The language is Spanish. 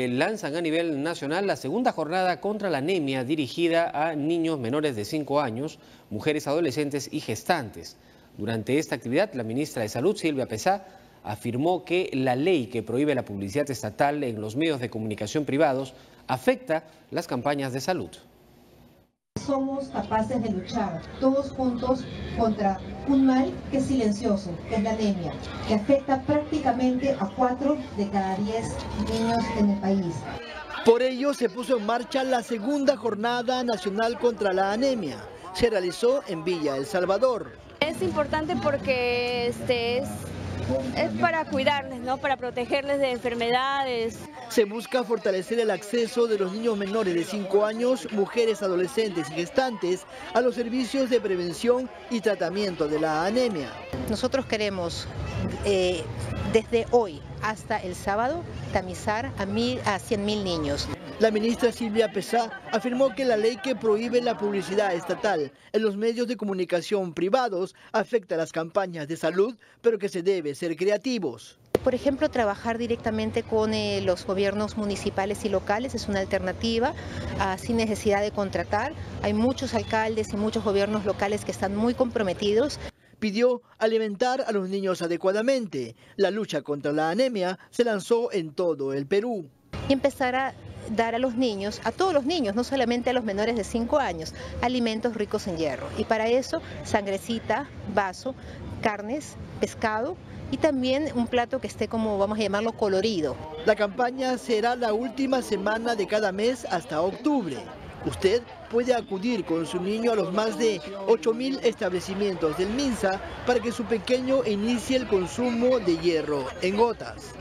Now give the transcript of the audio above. Lanzan a nivel nacional la segunda jornada contra la anemia dirigida a niños menores de 5 años, mujeres adolescentes y gestantes. Durante esta actividad, la ministra de Salud, Silvia Pessah, afirmó que la ley que prohíbe la publicidad estatal en los medios de comunicación privados afecta las campañas de salud. Somos capaces de luchar todos juntos contra un mal que es silencioso, que es la anemia, que afecta prácticamente a 4 de cada 10 niños en el país. Por ello se puso en marcha la segunda jornada nacional contra la anemia. Se realizó en Villa El Salvador. Es importante porque es para cuidarles, ¿no? Para protegerles de enfermedades. Se busca fortalecer el acceso de los niños menores de 5 años, mujeres adolescentes y gestantes a los servicios de prevención y tratamiento de la anemia. Nosotros queremos desde hoy hasta el sábado tamizar a 100.000 niños. La ministra Silvia Pessah afirmó que la ley que prohíbe la publicidad estatal en los medios de comunicación privados afecta las campañas de salud, pero que se debe ser creativos. Por ejemplo, trabajar directamente con los gobiernos municipales y locales es una alternativa, sin necesidad de contratar. Hay muchos alcaldes y muchos gobiernos locales que están muy comprometidos. Pidió alimentar a los niños adecuadamente. La lucha contra la anemia se lanzó en todo el Perú. Y empezar a dar a los niños, a todos los niños, no solamente a los menores de 5 años, alimentos ricos en hierro. Y para eso, sangrecita, vaso, carnes, pescado y también un plato que esté, como vamos a llamarlo, colorido. La campaña será la última semana de cada mes hasta octubre. Usted puede acudir con su niño a los más de 8.000 establecimientos del Minsa para que su pequeño inicie el consumo de hierro en gotas.